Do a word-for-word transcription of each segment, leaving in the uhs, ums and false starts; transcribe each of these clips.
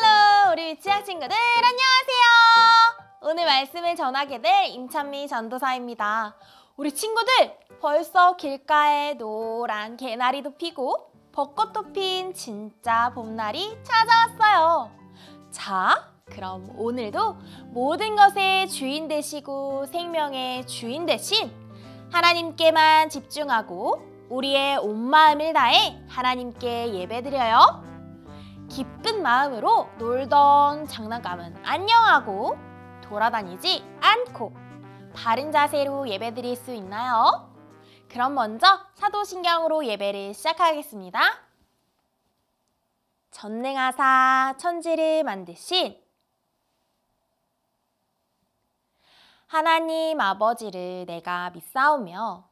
샬롬 우리 치약 친구들 안녕하세요. 오늘 말씀을 전하게 될 임찬미 전도사입니다. 우리 친구들 벌써 길가에 노란 개나리도 피고 벚꽃도 핀 진짜 봄날이 찾아왔어요. 자, 그럼 오늘도 모든 것의 주인 되시고 생명의 주인 대신 하나님께만 집중하고 우리의 온 마음을 다해 하나님께 예배드려요. 기쁜 마음으로 놀던 장난감은 안녕하고 돌아다니지 않고 바른 자세로 예배드릴 수 있나요? 그럼 먼저 사도신경으로 예배를 시작하겠습니다. 전능하사 천지를 만드신 하나님 아버지를 내가 믿사오며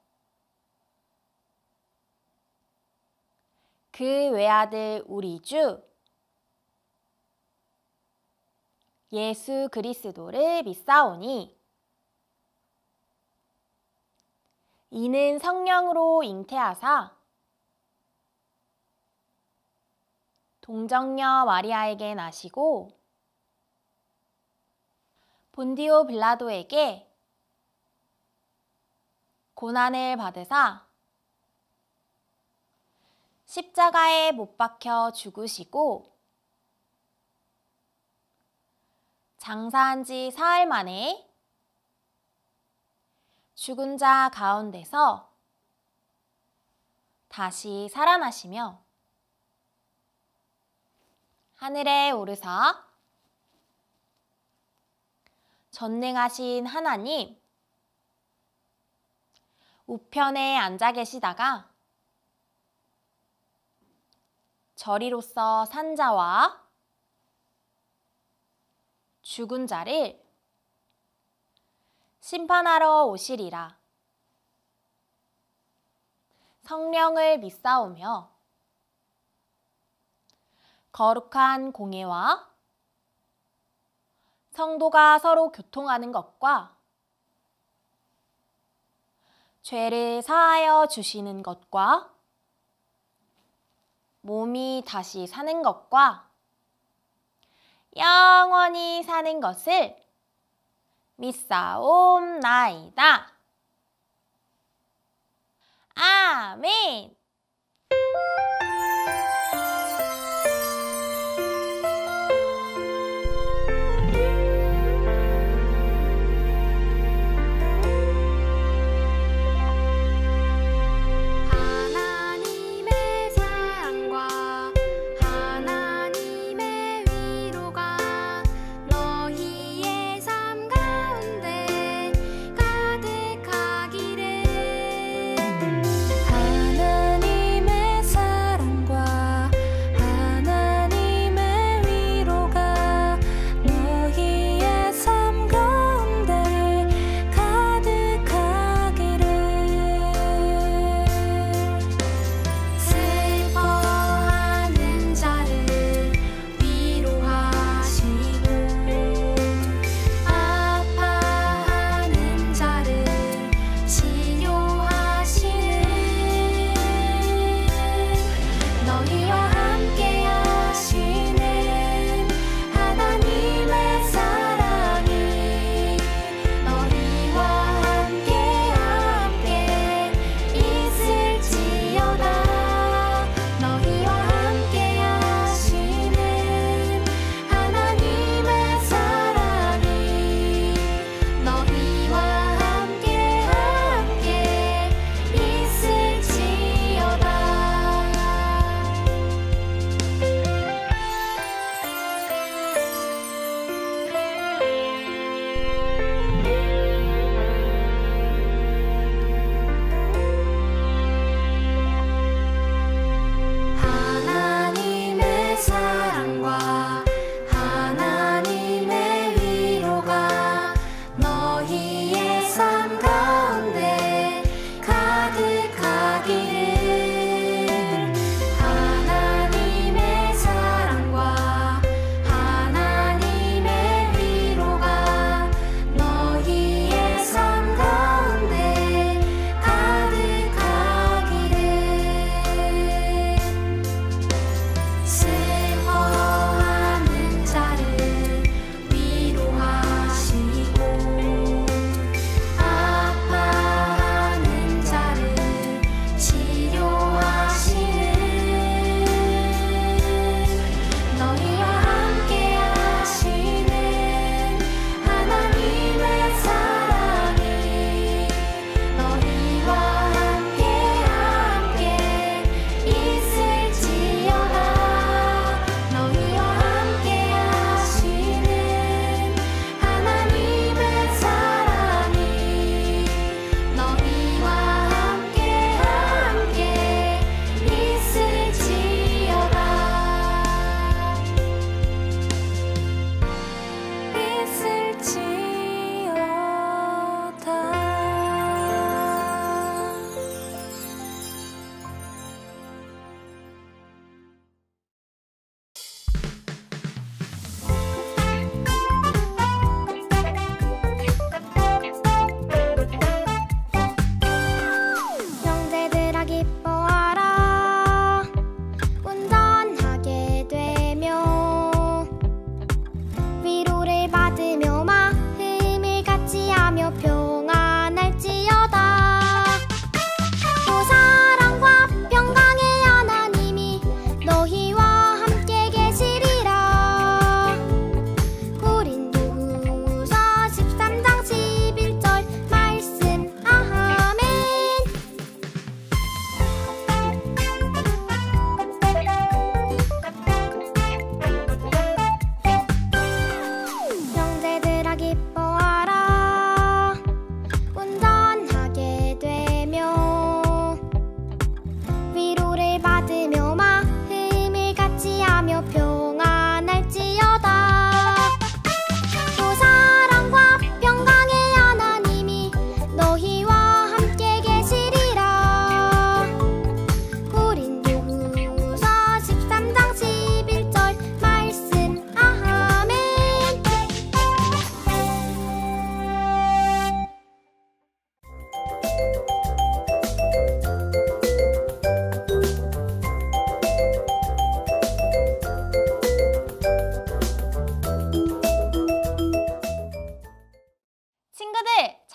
그 외아들 우리 주 예수 그리스도를 믿사오니 이는 성령으로 잉태하사 동정녀 마리아에게 나시고 본디오 빌라도에게 고난을 받으사 십자가에 못 박혀 죽으시고 장사한 지 사흘 만에 죽은 자 가운데서 다시 살아나시며 하늘에 오르사 전능하신 하나님 우편에 앉아 계시다가 저리로서 산 자와 죽은 자를 심판하러 오시리라. 성령을 믿사오며 거룩한 공회와 성도가 서로 교통하는 것과 죄를 사하여 주시는 것과 몸이 다시 사는 것과 영원히 사는 것을 믿사옵나이다. 아멘.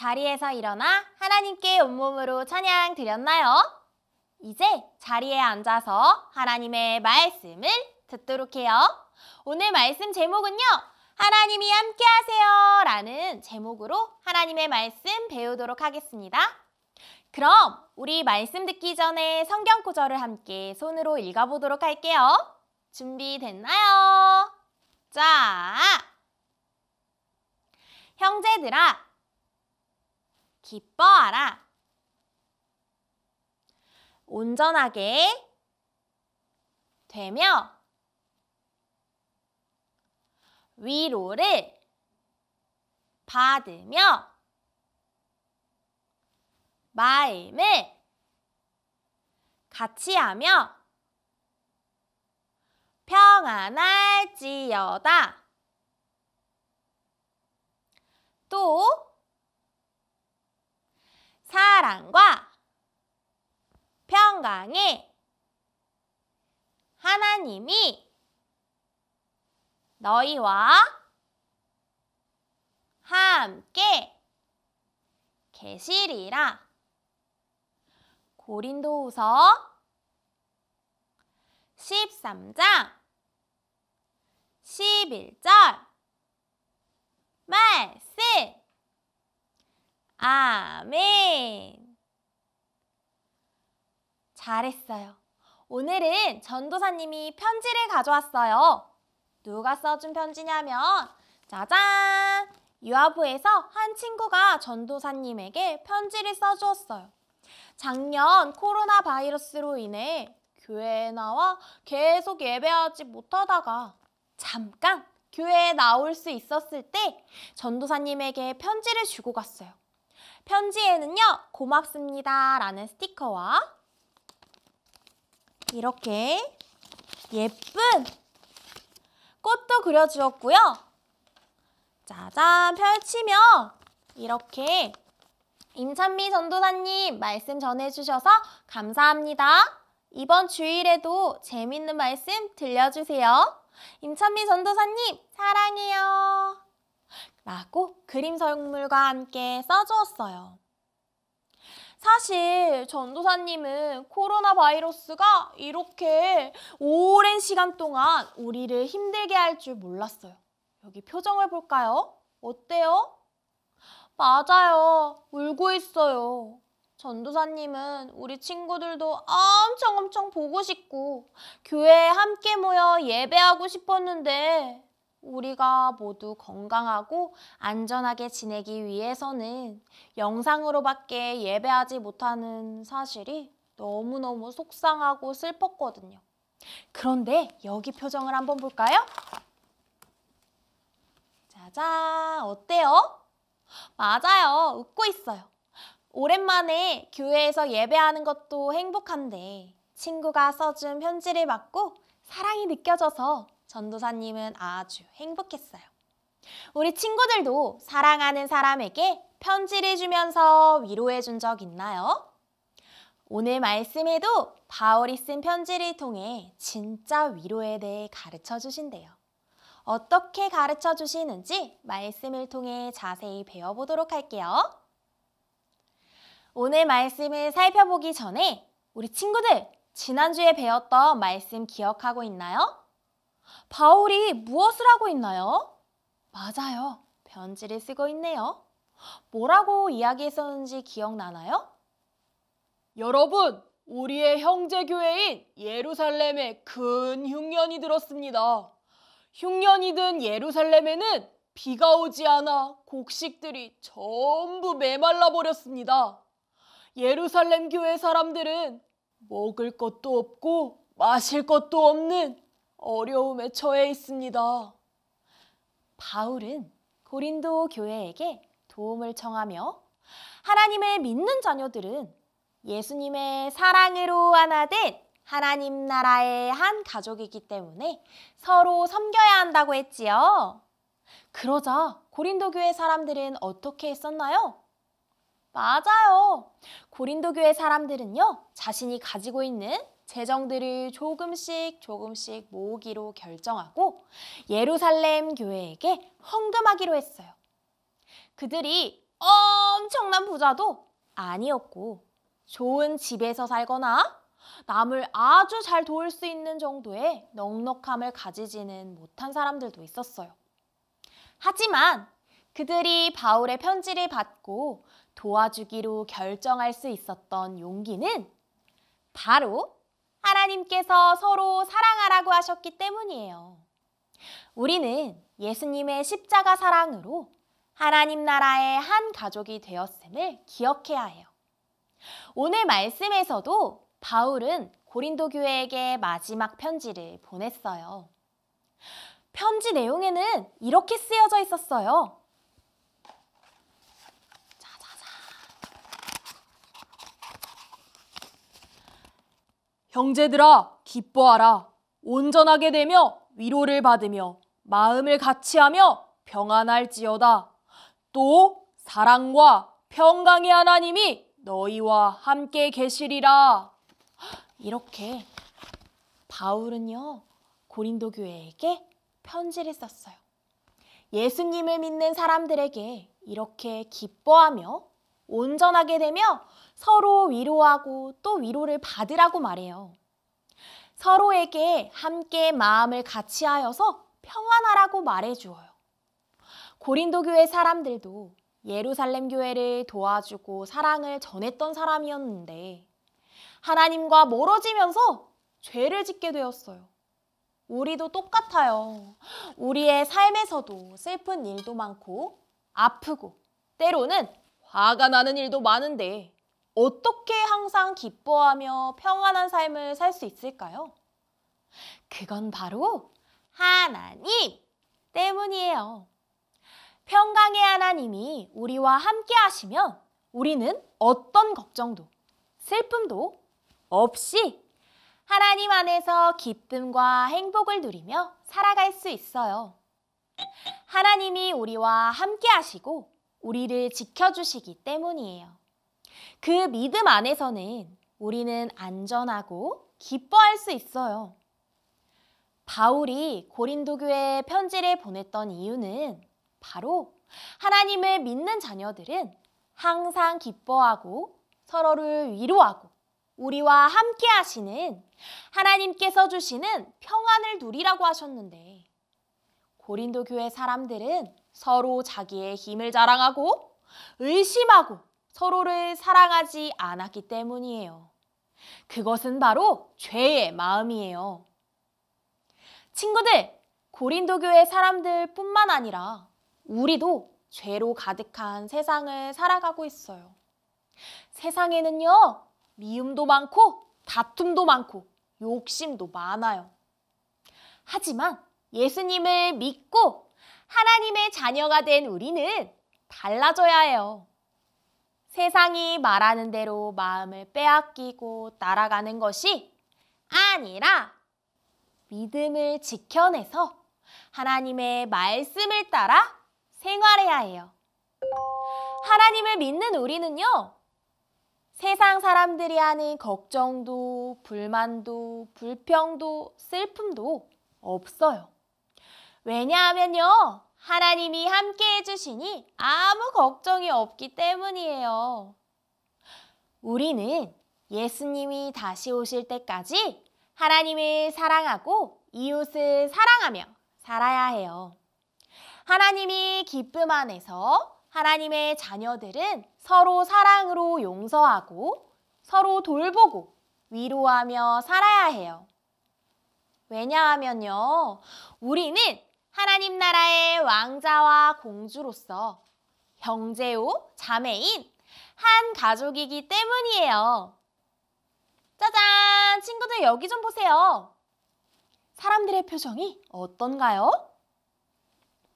자리에서 일어나 하나님께 온몸으로 찬양 드렸나요? 이제 자리에 앉아서 하나님의 말씀을 듣도록 해요. 오늘 말씀 제목은요. 하나님이 함께하세요 라는 제목으로 하나님의 말씀 배우도록 하겠습니다. 그럼 우리 말씀 듣기 전에 성경 구절을 함께 손으로 읽어보도록 할게요. 준비됐나요? 자, 형제들아, 기뻐하라. 온전하게 되며 위로를 받으며 마음을 같이하며 평안할지어다. 또 사랑과 평강에 하나님이 너희와 함께 계시리라. 고린도후서 십삼 장 십일 절 말씀. 아멘. 잘했어요. 오늘은 전도사님이 편지를 가져왔어요. 누가 써준 편지냐면 짜잔! 유아부에서 한 친구가 전도사님에게 편지를 써주었어요. 작년 코로나 바이러스로 인해 교회에 나와 계속 예배하지 못하다가 잠깐 교회에 나올 수 있었을 때 전도사님에게 편지를 주고 갔어요. 편지에는요, 고맙습니다 라는 스티커와 이렇게 예쁜 꽃도 그려주었고요. 짜잔, 펼치면 이렇게 임찬미 전도사님 말씀 전해주셔서 감사합니다. 이번 주일에도 재밌는 말씀 들려주세요. 임찬미 전도사님 사랑해요 라고 그림 선물과 함께 써주었어요. 사실 전도사님은 코로나 바이러스가 이렇게 오랜 시간 동안 우리를 힘들게 할 줄 몰랐어요. 여기 표정을 볼까요? 어때요? 맞아요. 울고 있어요. 전도사님은 우리 친구들도 엄청 엄청 보고 싶고 교회에 함께 모여 예배하고 싶었는데 우리가 모두 건강하고 안전하게 지내기 위해서는 영상으로밖에 예배하지 못하는 사실이 너무너무 속상하고 슬펐거든요. 그런데 여기 표정을 한번 볼까요? 짜잔, 어때요? 맞아요. 웃고 있어요. 오랜만에 교회에서 예배하는 것도 행복한데 친구가 써준 편지를 받고 사랑이 느껴져서 전도사님은 아주 행복했어요. 우리 친구들도 사랑하는 사람에게 편지를 주면서 위로해 준 적 있나요? 오늘 말씀에도 바울이 쓴 편지를 통해 진짜 위로에 대해 가르쳐 주신대요. 어떻게 가르쳐 주시는지 말씀을 통해 자세히 배워보도록 할게요. 오늘 말씀을 살펴보기 전에 우리 친구들, 지난주에 배웠던 말씀 기억하고 있나요? 바울이 무엇을 하고 있나요? 맞아요. 편지를 쓰고 있네요. 뭐라고 이야기했었는지 기억나나요? 여러분, 우리의 형제교회인 예루살렘에 큰 흉년이 들었습니다. 흉년이 든 예루살렘에는 비가 오지 않아 곡식들이 전부 메말라 버렸습니다. 예루살렘 교회 사람들은 먹을 것도 없고 마실 것도 없는 어려움에 처해 있습니다. 바울은 고린도 교회에게 도움을 청하며 하나님을 믿는 자녀들은 예수님의 사랑으로 하나 된 하나님 나라의 한 가족이기 때문에 서로 섬겨야 한다고 했지요. 그러자 고린도 교회 사람들은 어떻게 했었나요? 맞아요. 고린도 교회 사람들은요, 자신이 가지고 있는 재정들을 조금씩 조금씩 모으기로 결정하고 예루살렘 교회에게 헌금하기로 했어요. 그들이 엄청난 부자도 아니었고 좋은 집에서 살거나 남을 아주 잘 도울 수 있는 정도의 넉넉함을 가지지는 못한 사람들도 있었어요. 하지만 그들이 바울의 편지를 받고 도와주기로 결정할 수 있었던 용기는 바로 하나님께서 서로 사랑하라고 하셨기 때문이에요. 우리는 예수님의 십자가 사랑으로 하나님 나라의 한 가족이 되었음을 기억해야 해요. 오늘 말씀에서도 바울은 고린도 교회에게 마지막 편지를 보냈어요. 편지 내용에는 이렇게 쓰여져 있었어요. 형제들아, 기뻐하라. 온전하게 되며 위로를 받으며 마음을 같이하며 평안할지어다. 또 사랑과 평강의 하나님이 너희와 함께 계시리라. 이렇게 바울은요, 고린도 교회에게 편지를 썼어요. 예수님을 믿는 사람들에게 이렇게 기뻐하며 온전하게 되며 서로 위로하고 또 위로를 받으라고 말해요. 서로에게 함께 마음을 같이 하여서 평안하라고 말해주어요. 고린도 교회 사람들도 예루살렘 교회를 도와주고 사랑을 전했던 사람이었는데 하나님과 멀어지면서 죄를 짓게 되었어요. 우리도 똑같아요. 우리의 삶에서도 슬픈 일도 많고 아프고 때로는 화가 나는 일도 많은데 어떻게 항상 기뻐하며 평안한 삶을 살 수 있을까요? 그건 바로 하나님 때문이에요. 평강의 하나님이 우리와 함께 하시면 우리는 어떤 걱정도, 슬픔도 없이 하나님 안에서 기쁨과 행복을 누리며 살아갈 수 있어요. 하나님이 우리와 함께 하시고 우리를 지켜주시기 때문이에요. 그 믿음 안에서는 우리는 안전하고 기뻐할 수 있어요. 바울이 고린도 교회에 편지를 보냈던 이유는 바로 하나님을 믿는 자녀들은 항상 기뻐하고 서로를 위로하고 우리와 함께 하시는 하나님께서 주시는 평안을 누리라고 하셨는데 고린도 교회 사람들은 서로 자기의 힘을 자랑하고 의심하고 서로를 사랑하지 않았기 때문이에요. 그것은 바로 죄의 마음이에요. 친구들, 고린도 교회 사람들뿐만 아니라 우리도 죄로 가득한 세상을 살아가고 있어요. 세상에는요, 미움도 많고 다툼도 많고 욕심도 많아요. 하지만 예수님을 믿고 하나님의 자녀가 된 우리는 달라져야 해요. 세상이 말하는 대로 마음을 빼앗기고 따라가는 것이 아니라 믿음을 지켜내서 하나님의 말씀을 따라 생활해야 해요. 하나님을 믿는 우리는요, 세상 사람들이 하는 걱정도, 불만도, 불평도, 슬픔도 없어요. 왜냐하면요, 하나님이 함께 해주시니 아무 걱정이 없기 때문이에요. 우리는 예수님이 다시 오실 때까지 하나님을 사랑하고 이웃을 사랑하며 살아야 해요. 하나님이 기쁨 안에서 하나님의 자녀들은 서로 사랑으로 용서하고 서로 돌보고 위로하며 살아야 해요. 왜냐하면요, 우리는 하나님 나라의 왕자와 공주로서 형제요 자매인 한 가족이기 때문이에요. 짜잔! 친구들, 여기 좀 보세요. 사람들의 표정이 어떤가요?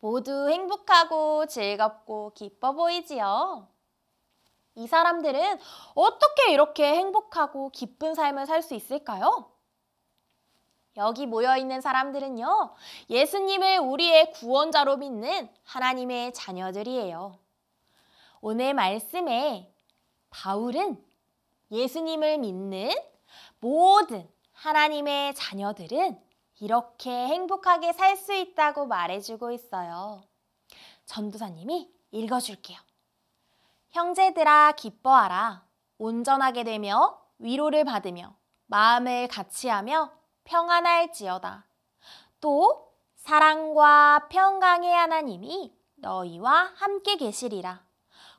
모두 행복하고 즐겁고 기뻐 보이지요? 이 사람들은 어떻게 이렇게 행복하고 기쁜 삶을 살 수 있을까요? 여기 모여있는 사람들은요, 예수님을 우리의 구원자로 믿는 하나님의 자녀들이에요. 오늘 말씀에 바울은 예수님을 믿는 모든 하나님의 자녀들은 이렇게 행복하게 살 수 있다고 말해주고 있어요. 전도사님이 읽어줄게요. 형제들아 기뻐하라. 온전하게 되며 위로를 받으며 마음을 같이하며 평안할지어다. 또 사랑과 평강의 하나님이 너희와 함께 계시리라.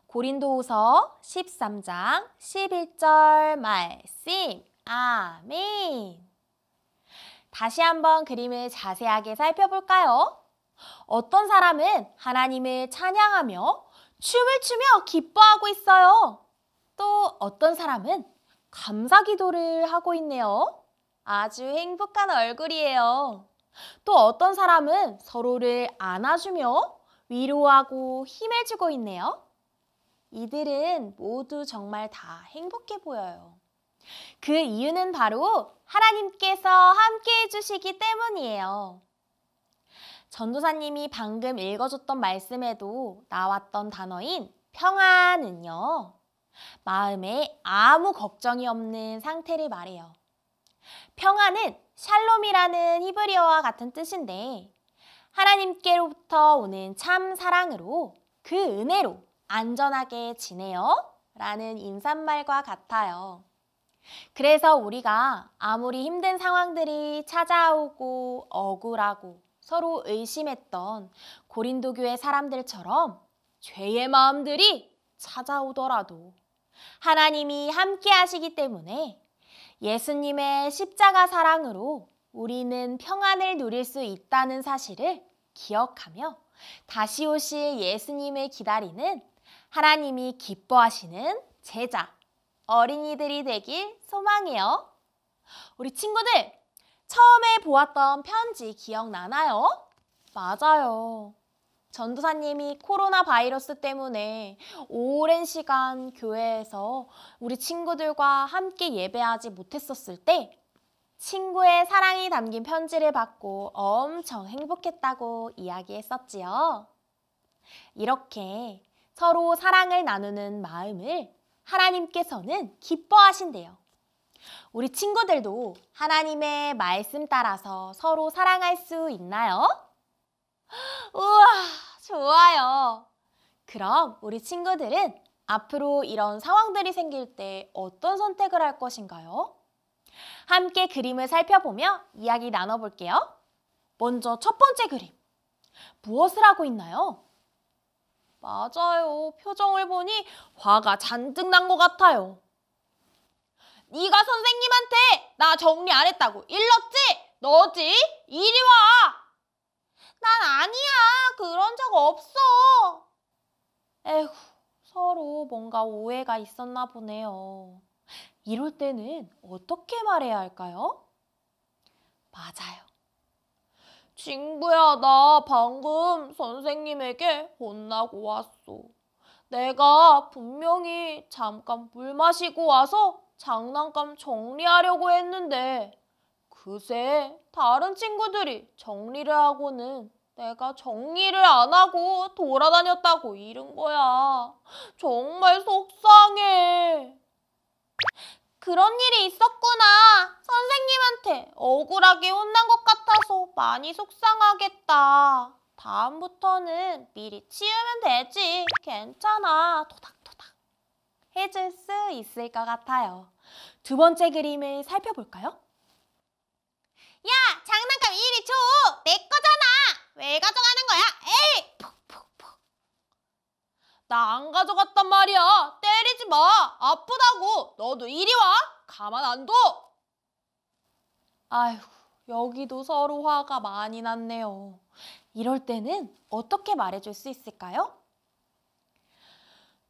고린도후서 십삼 장 십일 절 말씀. 아멘. 다시 한번 그림을 자세하게 살펴볼까요? 어떤 사람은 하나님을 찬양하며 춤을 추며 기뻐하고 있어요. 또 어떤 사람은 감사기도를 하고 있네요. 아주 행복한 얼굴이에요. 또 어떤 사람은 서로를 안아주며 위로하고 힘을 주고 있네요. 이들은 모두 정말 다 행복해 보여요. 그 이유는 바로 하나님께서 함께해 주시기 때문이에요. 전도사님이 방금 읽어줬던 말씀에도 나왔던 단어인 평안은요, 마음에 아무 걱정이 없는 상태를 말해요. 평안은 샬롬이라는 히브리어와 같은 뜻인데, 하나님께로부터 오는 참 사랑으로, 그 은혜로 안전하게 지내요 라는 인사말과 같아요. 그래서 우리가 아무리 힘든 상황들이 찾아오고 억울하고 서로 의심했던 고린도 교회 사람들처럼 죄의 마음들이 찾아오더라도 하나님이 함께 하시기 때문에 예수님의 십자가 사랑으로 우리는 평안을 누릴 수 있다는 사실을 기억하며 다시 오실 예수님을 기다리는 하나님이 기뻐하시는 제자, 어린이들이 되길 소망해요. 우리 친구들, 처음에 보았던 편지 기억나나요? 맞아요. 전도사님이 코로나 바이러스 때문에 오랜 시간 교회에서 우리 친구들과 함께 예배하지 못했었을 때 친구의 사랑이 담긴 편지를 받고 엄청 행복했다고 이야기했었지요. 이렇게 서로 사랑을 나누는 마음을 하나님께서는 기뻐하신대요. 우리 친구들도 하나님의 말씀 따라서 서로 사랑할 수 있나요? 우와, 좋아요. 그럼 우리 친구들은 앞으로 이런 상황들이 생길 때 어떤 선택을 할 것인가요? 함께 그림을 살펴보며 이야기 나눠볼게요. 먼저 첫 번째 그림. 무엇을 하고 있나요? 맞아요. 표정을 보니 화가 잔뜩 난 것 같아요. 네가 선생님한테 나 정리 안 했다고 일렀지? 너지? 이리 와! 난 아니야. 그런 적 없어. 에휴, 서로 뭔가 오해가 있었나 보네요. 이럴 때는 어떻게 말해야 할까요? 맞아요. 친구야, 나 방금 선생님에게 혼나고 왔어. 내가 분명히 잠깐 물 마시고 와서 장난감 정리하려고 했는데 그새 다른 친구들이 정리를 하고는 내가 정리를 안 하고 돌아다녔다고 이른 거야. 정말 속상해. 그런 일이 있었구나. 선생님한테 억울하게 혼난 것 같아서 많이 속상하겠다. 다음부터는 미리 치우면 되지. 괜찮아. 토닥토닥 해줄 수 있을 것 같아요. 두 번째 그림을 살펴볼까요? 야, 장난감 이리 줘. 내 거잖아. 왜 가져가는 거야? 에이! 푹푹푹. 나 안 가져갔단 말이야. 때리지 마. 아프다고. 너도 이리 와. 가만 안 둬. 아휴, 여기도 서로 화가 많이 났네요. 이럴 때는 어떻게 말해줄 수 있을까요?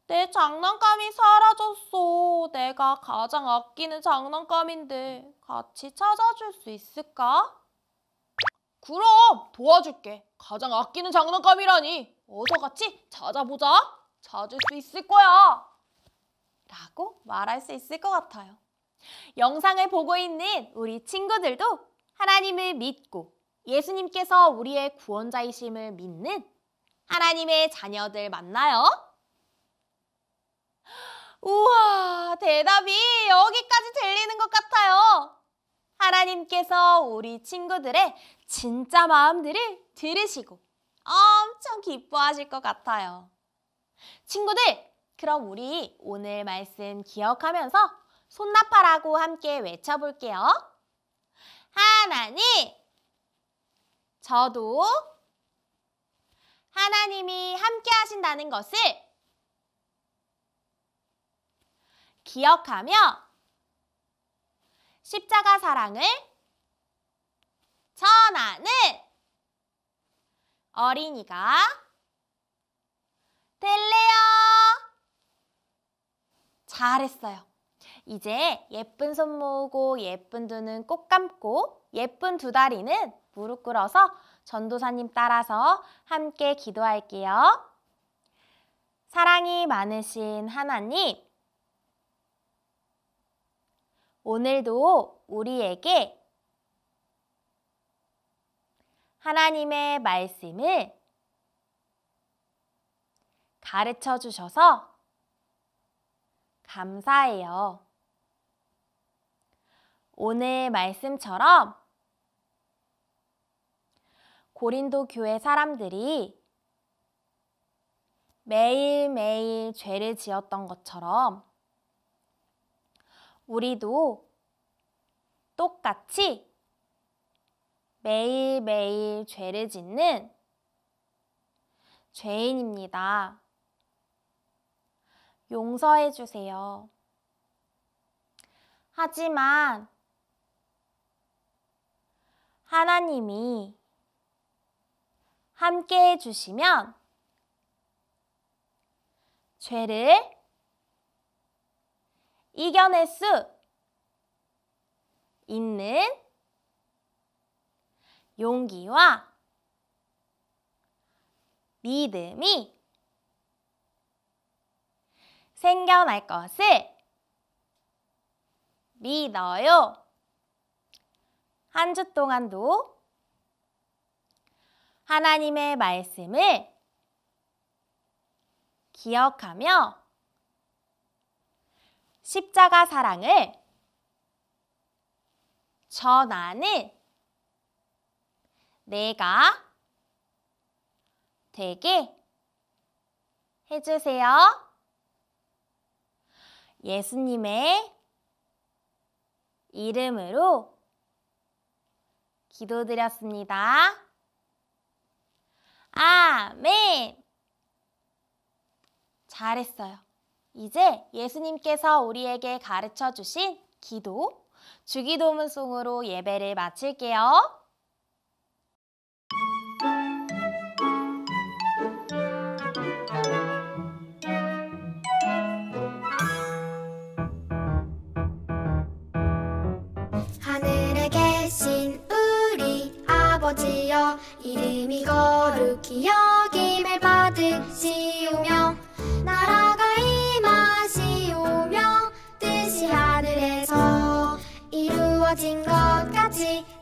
내 장난감이 사라졌어. 내가 가장 아끼는 장난감인데 같이 찾아줄 수 있을까? 그럼 도와줄게. 가장 아끼는 장난감이라니. 어서 같이 찾아보자. 찾을 수 있을 거야. 라고 말할 수 있을 것 같아요. 영상을 보고 있는 우리 친구들도 하나님을 믿고 예수님께서 우리의 구원자이심을 믿는 하나님의 자녀들 만나요. 우와, 대답이 여기까지 들리는 것 같아요. 하나님께서 우리 친구들의 진짜 마음들을 들으시고 엄청 기뻐하실 것 같아요. 친구들, 그럼 우리 오늘 말씀 기억하면서 손 나팔하고 함께 외쳐볼게요. 하나님, 저도 하나님이 함께 하신다는 것을 기억하며 십자가 사랑을 전하는 어린이가 될래요. 잘했어요. 이제 예쁜 손 모으고 예쁜 눈은 꼭 감고 예쁜 두 다리는 무릎 꿇어서 전도사님 따라서 함께 기도할게요. 사랑이 많으신 하나님, 오늘도 우리에게 하나님의 말씀을 가르쳐 주셔서 감사해요. 오늘 말씀처럼 고린도 교회 사람들이 매일매일 죄를 지었던 것처럼 우리도 똑같이 매일매일 죄를 짓는 죄인입니다. 용서해 주세요. 하지만 하나님이 함께 해주시면 죄를 이겨낼 수 있는 용기와 믿음이 생겨날 것을 믿어요. 한 주 동안도 하나님의 말씀을 기억하며 십자가 사랑을 전하는 내가 되게 해주세요. 예수님의 이름으로 기도드렸습니다. 아멘! 잘했어요. 이제 예수님께서 우리에게 가르쳐 주신 기도, 주기도문송으로 예배를 마칠게요. 아버지여, 이름이 거룩히 여김을 받으시오며 나라가 임하시오며 뜻이 하늘에서 이루어진 것 같이